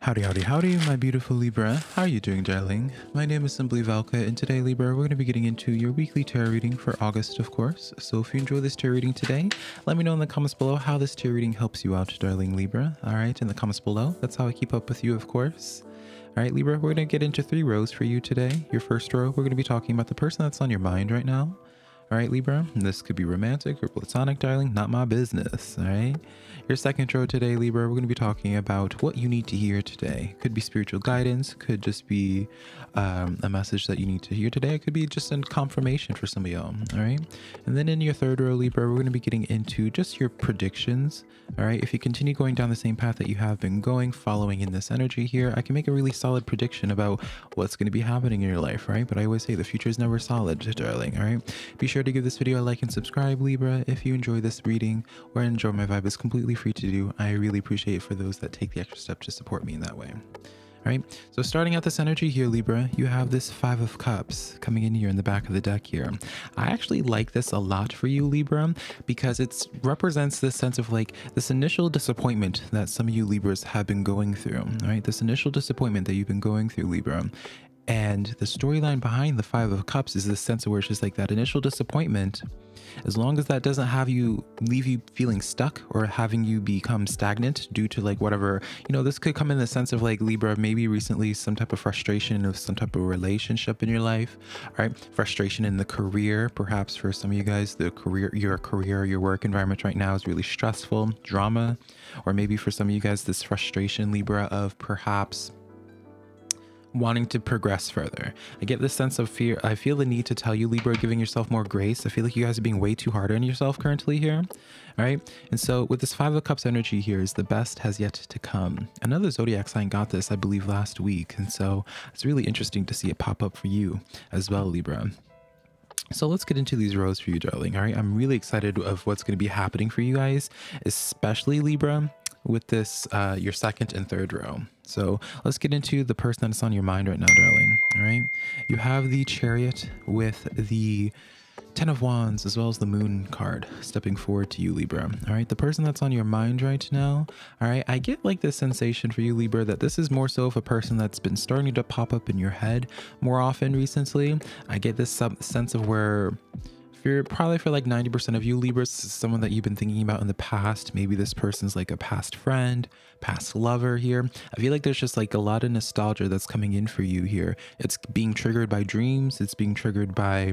Howdy, howdy, howdy, my beautiful Libra. How are you doing, darling? My name is Simply Valka, and today, Libra, we're going to be getting into your weekly tarot reading for August, of course. So if you enjoy this tarot reading today, let me know in the comments below how this tarot reading helps you out, darling Libra. All right, in the comments below. That's how I keep up with you, of course. All right, Libra, we're going to get into three rows for you today. Your first row, we're going to be talking about the person that's on your mind right now. All right, Libra, this could be romantic or platonic, darling, not my business, all right? Your second row today, Libra, we're going to be talking about what you need to hear today. Could be spiritual guidance, could just be a message that you need to hear today. It could be just a confirmation for some of y'all, all right? And then in your third row, Libra, we're going to be getting into just your predictions, all right? If you continue going down the same path that you have been going, following in this energy here, I can make a really solid prediction about what's going to be happening in your life, right? But I always say the future is never solid, darling, all right? Be sure to give this video a like and subscribe, Libra, if you enjoy this reading or enjoy my vibe. It's completely free to do. I really appreciate it for those that take the extra step to support me in that way. All right, so starting out this energy here, Libra, you have this Five of Cups coming in here in the back of the deck here. I actually like this a lot for you, Libra, because it represents this sense of like this initial disappointment that some of you Libras have been going through, all right? This initial disappointment that you've been going through, Libra. And the storyline behind the Five of Cups is this sense of where it's just like that initial disappointment, as long as that doesn't have you leave you feeling stuck or having you become stagnant due to like whatever, you know, this could come in the sense of like, Libra, maybe recently some type of frustration of some type of relationship in your life, all right? Frustration in the career, perhaps for some of you guys, the career, your work environment right now is really stressful, drama, or maybe for some of you guys, this frustration, Libra, of perhaps wanting to progress further. I get this sense of fear. I feel the need to tell you, Libra, giving yourself more grace. I feel like you guys are being way too hard on yourself currently here. All right. And so with this Five of Cups energy here is the best has yet to come. Another zodiac sign got this, I believe, last week. And so it's really interesting to see it pop up for you as well, Libra. So let's get into these rows for you, darling. All right. I'm really excited of what's going to be happening for you guys, especially Libra, with this your second and third row. So let's get into the person that's on your mind right now, darling. All right, you have the Chariot with the Ten of Wands as well as the Moon card stepping forward to you, Libra. All right, the person that's on your mind right now, all right, I get like this sensation for you, Libra, that this is more so of a person that's been starting to pop up in your head more often recently. I get this sense of where probably for like 90% of you Libras, someone that you've been thinking about in the past. Maybe this person's like a past friend, past lover here. I feel like there's just like a lot of nostalgia that's coming in for you here. It's being triggered by dreams. It's being triggered by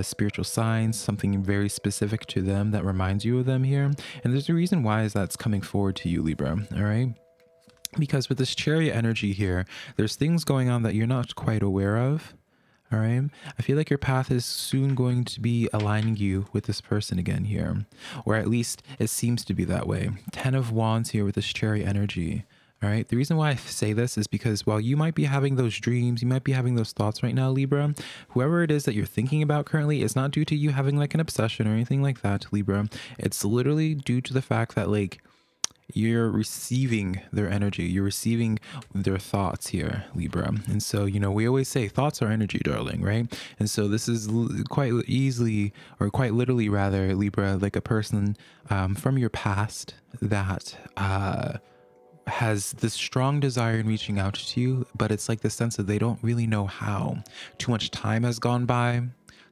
spiritual signs, something very specific to them that reminds you of them here. And there's a reason why is that's coming forward to you, Libra. All right. Because with this Chariot energy here, there's things going on that you're not quite aware of. All right. I feel like your path is soon going to be aligning you with this person again here, or at least it seems to be that way. Ten of Wands here with this Chariot energy. All right. The reason why I say this is because while you might be having those dreams, you might be having those thoughts right now, Libra, whoever it is that you're thinking about currently, it's not due to you having like an obsession or anything like that, Libra. It's literally due to the fact that like you're receiving their energy, you're receiving their thoughts here, Libra. And so, you know, we always say thoughts are energy, darling, right? And so this is quite easily, or quite literally rather, Libra, like a person from your past that has this strong desire in reaching out to you, but it's like the sense that they don't really know how. Too much time has gone by.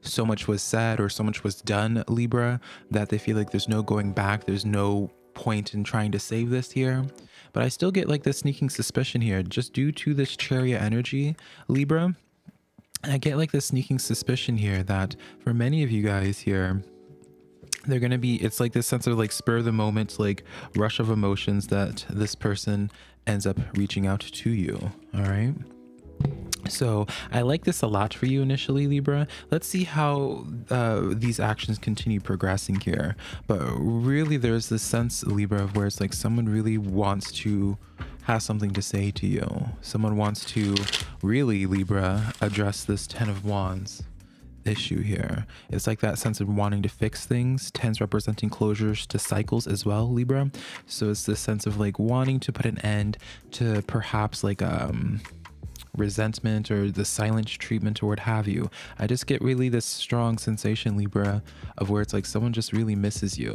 So much was said or so much was done, Libra, that they feel like there's no going back. There's no point in trying to save this here, but I still get like this sneaking suspicion here just due to this Chariot energy, Libra. I get like this sneaking suspicion here that for many of you guys here, they're going to be, it's like this sense of like spur of the moment, like rush of emotions that this person ends up reaching out to you. All right. So I like this a lot for you initially, Libra. Let's see how these actions continue progressing here. But really there's this sense, Libra, of where it's like someone really wants to have something to say to you. Someone wants to really, Libra, address this Ten of Wands issue here. It's like that sense of wanting to fix things. Tens representing closures to cycles as well, Libra. So it's this sense of like wanting to put an end to perhaps like resentment or the silent treatment or what have you. I just get really this strong sensation, Libra, of where it's like someone just really misses you.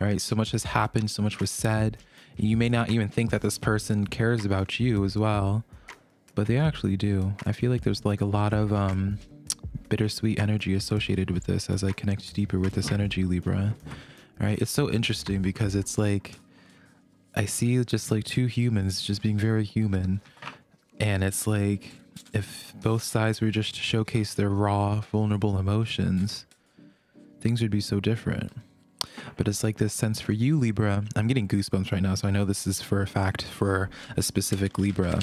All right, so much has happened, so much was said, You may not even think that this person cares about you as well, but they actually do. I feel like there's like a lot of bittersweet energy associated with this as I connect deeper with this energy, Libra. All right, it's so interesting because it's like I see just like two humans just being very human, and it's like if both sides were just to showcase their raw, vulnerable emotions, things would be so different. But it's like this sense for you, Libra. I'm getting goosebumps right now, so I know this is for a fact for a specific Libra.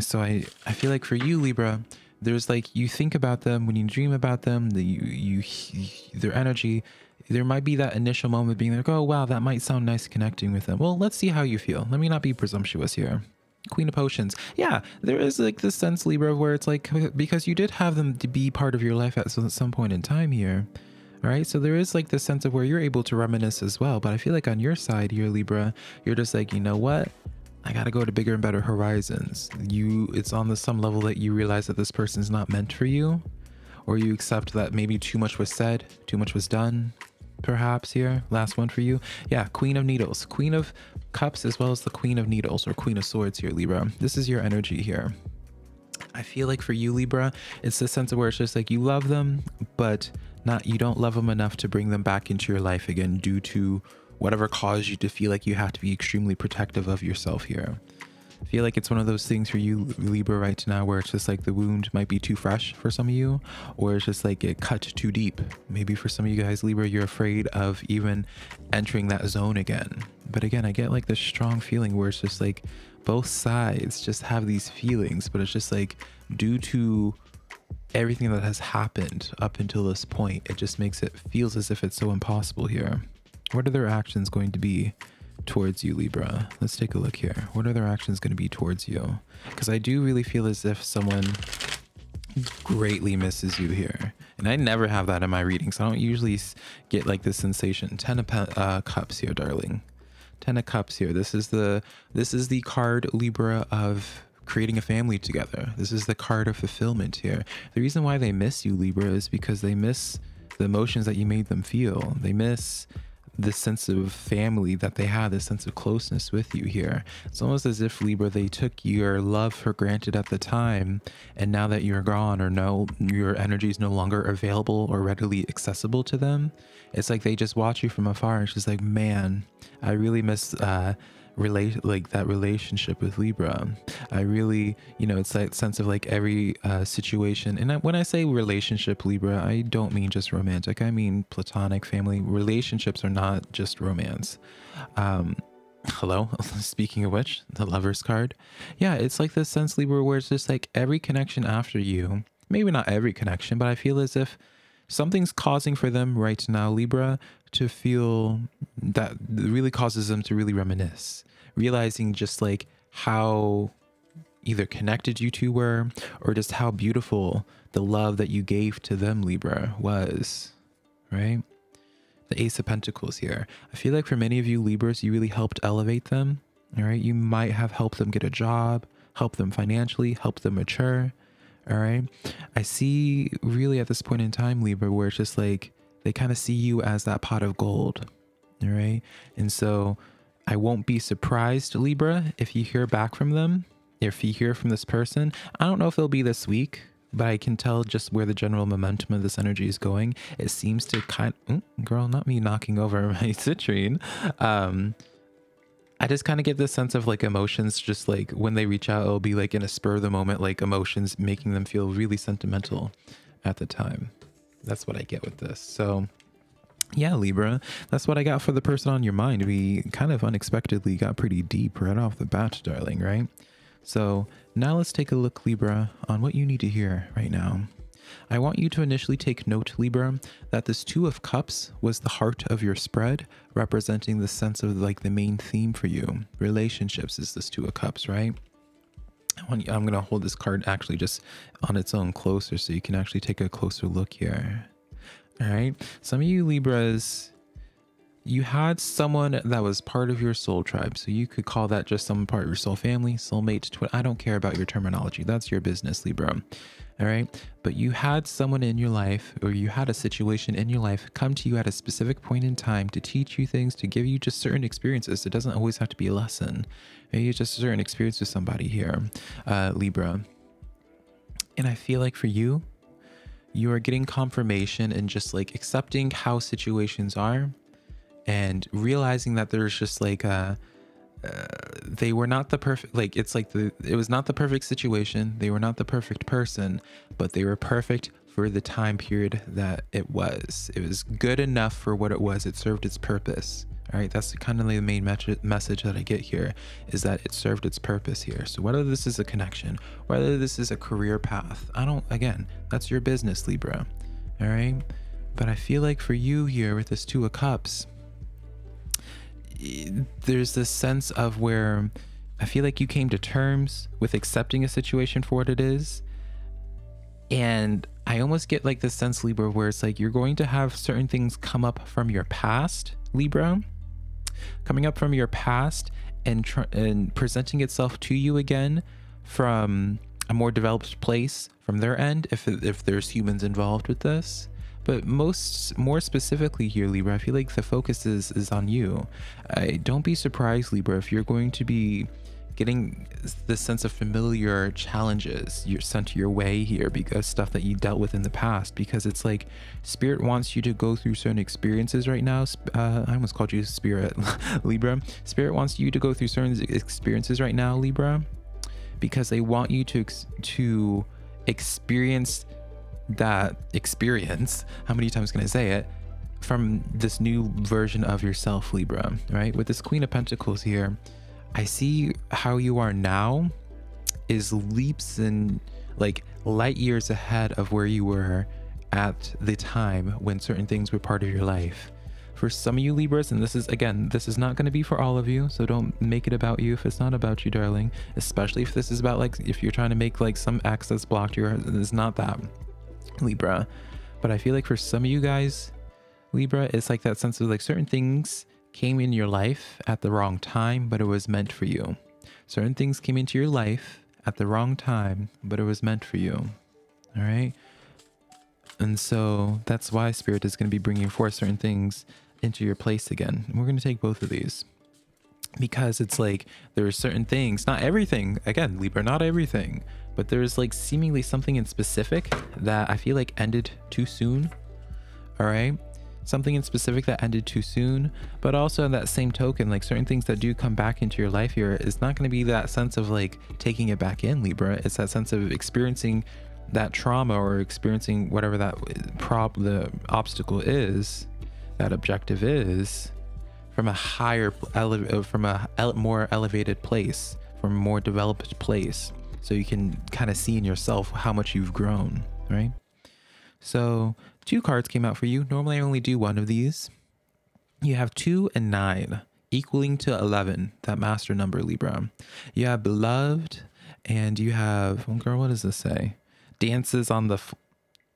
So I feel like for you, Libra, there's like you think about them when you dream about them, their energy. There might be that initial moment being like, oh, wow, that might sound nice connecting with them. Well, let's see how you feel. Let me not be presumptuous here. Queen of Potions. Yeah, there is like this sense, Libra, where it's like because you did have them to be part of your life at some point in time here. All right, so there is like this sense of where you're able to reminisce as well. But I feel like on your side here, Libra, you're just like, you know what? I gotta go to bigger and better horizons. It's on some level that you realize that this person's not meant for you, or you accept that maybe too much was said, too much was done, perhaps here. Last one for you. Yeah, Queen of Needles, Queen of Cups, as well as the Queen of Needles or Queen of Swords here, Libra. This is your energy here. I feel like for you, Libra, it's this sense of where it's just like you love them, but you don't love them enough to bring them back into your life again due to whatever caused you to feel like you have to be extremely protective of yourself here. I feel like it's one of those things for you, Libra, right now where it's just like the wound might be too fresh for some of you, or it's just like it cut too deep. Maybe for some of you guys, Libra, you're afraid of even entering that zone again. But again, I get like this strong feeling where it's just like both sides just have these feelings, but it's just like due to everything that has happened up until this point, it just feels as if it's so impossible here. What are their actions going to be towards you, Libra? Let's take a look here. What are their actions going to be towards you? Because I do really feel as if someone greatly misses you here. And I never have that in my readings. I don't usually get like this sensation. Ten of Cups here, darling. Ten of Cups here. This is the card, Libra, of creating a family together. This is the card of fulfillment here. The reason why they miss you, Libra, is because they miss the emotions that you made them feel. They miss this sense of family that they had, this sense of closeness with you here. It's almost as if, Libra, they took your love for granted at the time, and now that you're gone or no, your energy is no longer available or readily accessible to them, it's like they just watch you from afar and she's like, man, I really miss that relationship with Libra. I really, you know, it's that sense of like every situation. And when I say relationship, Libra, I don't mean just romantic. I mean platonic family. Relationships are not just romance. Hello, speaking of which, the Lover's card. Yeah, it's like this sense, Libra, where it's just like every connection after you, maybe not every connection, but I feel as if something's causing for them right now, Libra, to feel that really causes them to really reminisce, realizing just like how either connected you two were or just how beautiful the love that you gave to them, Libra, was, right? The Ace of Pentacles here. I feel like for many of you, Libras, you really helped elevate them, all right? You might have helped them get a job, helped them financially, helped them mature, all right? I see really at this point in time, Libra, where it's just like they kind of see you as that pot of gold, all right? And so I won't be surprised, Libra, if you hear back from them, if you hear from this person. I don't know if it'll be this week, but I can tell just where the general momentum of this energy is going. It seems to girl, not me knocking over my citrine. I just kind of get this sense of like emotions, just like when they reach out, it'll be like in a spur of the moment, like emotions making them feel really sentimental at the time. That's what I get with this. So yeah, Libra, that's what I got for the person on your mind. We kind of unexpectedly got pretty deep right off the bat, darling, right? So now let's take a look, Libra, on what you need to hear right now. I want you to initially take note, Libra, that this Two of Cups was the heart of your spread, representing the sense of like the main theme for you. Relationships is this Two of Cups, right? I'm going to hold this card actually just on its own closer so you can actually take a closer look here. All right. Some of you Libras, you had someone that was part of your soul tribe. So you could call that just someone part of your soul family, soulmate, twin. I don't care about your terminology. That's your business, Libra. All right. But you had someone in your life, or you had a situation in your life come to you at a specific point in time to teach you things, to give you just certain experiences. It doesn't always have to be a lesson. Maybe it's just a certain experience with somebody here, Libra. And I feel like for you, you are getting confirmation and just like accepting how situations are and realizing that there's just like a, they were not the perfect, like it's like it was not the perfect situation. They were not the perfect person, but they were perfect for the time period that it was. It was good enough for what it was. It served its purpose. All right. That's kind of the main message that I get here, is that it served its purpose here. So whether this is a connection, whether this is a career path, I don't, again, that's your business, Libra. All right. But I feel like for you here with this Two of Cups, there's this sense of where I feel like you came to terms with accepting a situation for what it is. And I almost get like this sense, Libra, where it's like you're going to have certain things come up from your past, Libra, coming up from your past and presenting itself to you again from a more developed place from their end, if there's humans involved with this. But more specifically here, Libra, I feel like the focus is on you. Don't be surprised, Libra, if you're going to be getting this sense of familiar challenges you're sent your way here, because stuff that you dealt with in the past, because it's like spirit wants you to go through certain experiences right now. I almost called you spirit, Libra. Spirit wants you to go through certain experiences right now, Libra, because they want you to experience that experience, how many times can I say it, from this new version of yourself, Libra, right? With this Queen of Pentacles here, I see how you are now is leaps and like light years ahead of where you were at the time when certain things were part of your life. For some of you Libras, and this is, again, this is not going to be for all of you, so don't make it about you if it's not about you, darling, especially if this is about, like, if you're trying to make like some access blocked, it's not that, Libra. But I feel like for some of you guys, Libra, it's like that sense of like certain things came in your life at the wrong time, but it was meant for you. Certain things came into your life at the wrong time, but it was meant for you. All right. And so that's why Spirit is going to be bringing forth certain things into your place again. And we're going to take both of these, because it's like there are certain things, not everything, again, Libra, not everything, but there's like seemingly something in specific that I feel like ended too soon. All right. Something in specific that ended too soon, but also in that same token, like certain things that do come back into your life here, it's not going to be that sense of like taking it back in, Libra. It's that sense of experiencing that trauma or experiencing whatever that the obstacle is, that objective is, from a higher, from a more elevated place, from a more developed place. So you can kind of see in yourself how much you've grown, right? So two cards came out for you. Normally I only do one of these. You have 2 and 9 equaling to 11, that master number, Libra. You have beloved, and you have, oh girl, what does this say? Dances on the,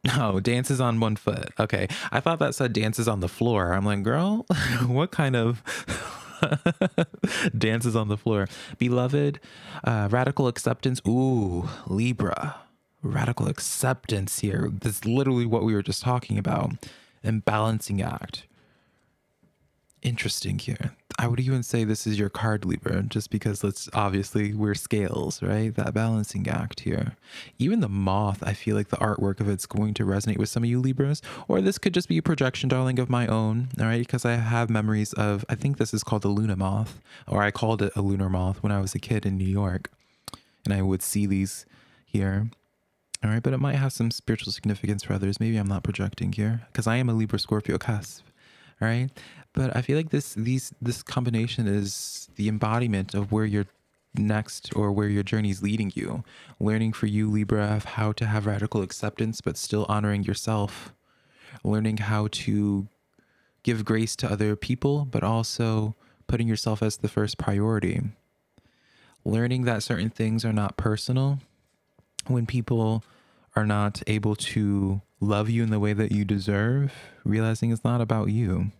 no, dances on one foot. Okay. I thought that said dances on the floor. I'm like, girl, what kind of... dances on the floor. Beloved, radical acceptance. Ooh, Libra, radical acceptance here. This is literally what we were just talking about. And balancing act. Interesting here. I would even say this is your card, Libra, just because let's obviously we're scales, right? That balancing act here. Even the moth, I feel like the artwork of it's going to resonate with some of you Libras, or this could just be a projection, darling, of my own. All right. Because I have memories of, I think this is called the Luna moth, or I called it a lunar moth when I was a kid in New York, and I would see these here. All right. But it might have some spiritual significance for others. Maybe I'm not projecting here because I am a Libra Scorpio cusp. All right. But I feel like this combination is the embodiment of where you're next, or where your journey is leading you. Learning for you, Libra, of how to have radical acceptance, but still honoring yourself. Learning how to give grace to other people, but also putting yourself as the first priority. Learning that certain things are not personal. When people are not able to love you in the way that you deserve, realizing it's not about you.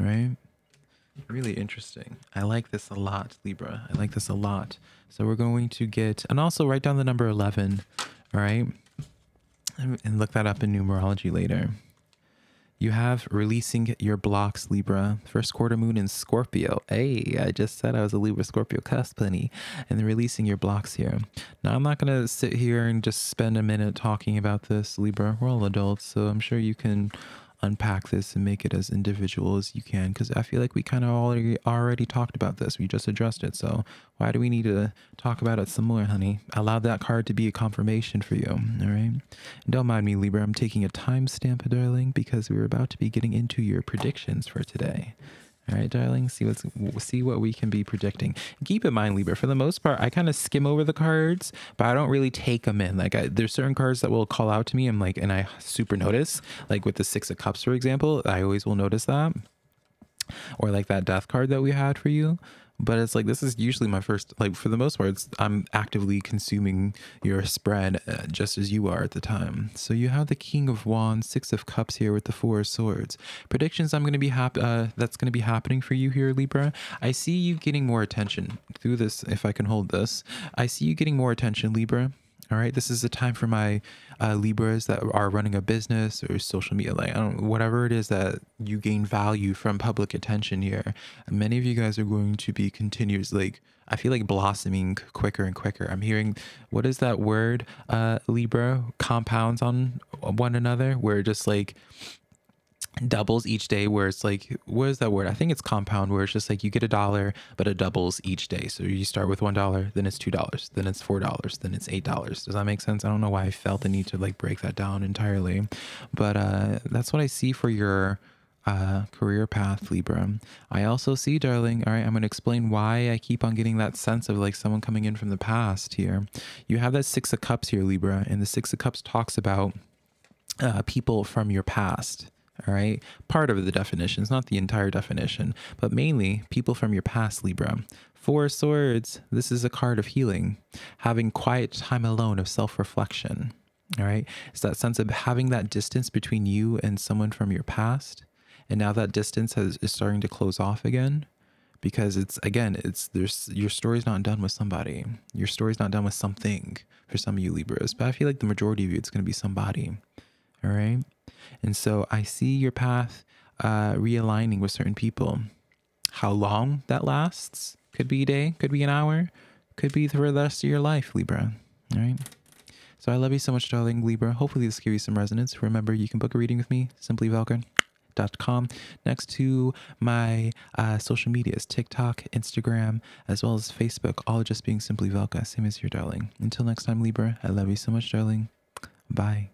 right? Really interesting. I like this a lot, Libra. I like this a lot. So we're going to get, and also write down the number 11, all right? And look that up in numerology later. You have releasing your blocks, Libra. First quarter moon in Scorpio. Hey, I just said I was a Libra Scorpio cusp, honey. And then releasing your blocks here. Now, I'm not going to sit here and just spend a minute talking about this, Libra. We're all adults, so I'm sure you can unpack this and make it as individual as you can, because I feel like we kind of already talked about this. We just addressed it, so why do we need to talk about it some more, honey? Allow that card to be a confirmation for you, all right? And don't mind me, Libra. I'm taking a timestamp, darling, because we're about to be getting into your predictions for today. All right, darling, see what we can be predicting. Keep in mind, Libra, for the most part, I kind of skim over the cards, but I don't really take them in. Like, there's certain cards that will call out to me. I'm like, and I super notice, like with the Six of Cups, for example, I always will notice that. Or like that death card that we had for you. But it's like, this is usually my first, like for the most part, I'm actively consuming your spread just as you are at the time. So you have the King of Wands, Six of Cups here with the Four of Swords. Predictions I'm going to be that's going to be happening for you here, Libra. I see you getting more attention through this, if I can hold this. I see you getting more attention, Libra. All right, this is the time for my Libras that are running a business or social media, like whatever it is that you gain value from public attention here. Many of you guys are going to be continuous, like I feel like blossoming quicker and quicker. I'm hearing, what is that word, Libra? Compounds on one another, where just like doubles each day, where it's like, what is that word? I think it's compound, where it's just like you get $1 but it doubles each day. So you start with $1, then it's $2, then it's $4, then it's $8. Does that make sense? I don't know why I felt the need to like break that down entirely, but that's what I see for your career path, Libra. I also see, darling, all right, I'm going to explain why I keep on getting that sense of like someone coming in from the past here. You have that Six of Cups here, Libra, and the Six of Cups talks about people from your past. All right. Part of the definition. It's not the entire definition, but mainly people from your past, Libra. Four of Swords. This is a card of healing, having quiet time alone, of self-reflection. All right. It's that sense of having that distance between you and someone from your past. And now that distance is starting to close off again, because it's, again, your story's not done with somebody. Your story's not done with something for some of you Libras, but I feel like the majority of you, it's going to be somebody. All right. And so I see your path realigning with certain people. How long that lasts could be a day, could be an hour, could be for the rest of your life, Libra. All right. So I love you so much, darling Libra. Hopefully this gave you some resonance. Remember, you can book a reading with me, simplyvelcro.com. Next to my social medias, TikTok, Instagram, as well as Facebook, all just being Simply Velka, same as your darling. Until next time, Libra, I love you so much, darling. Bye.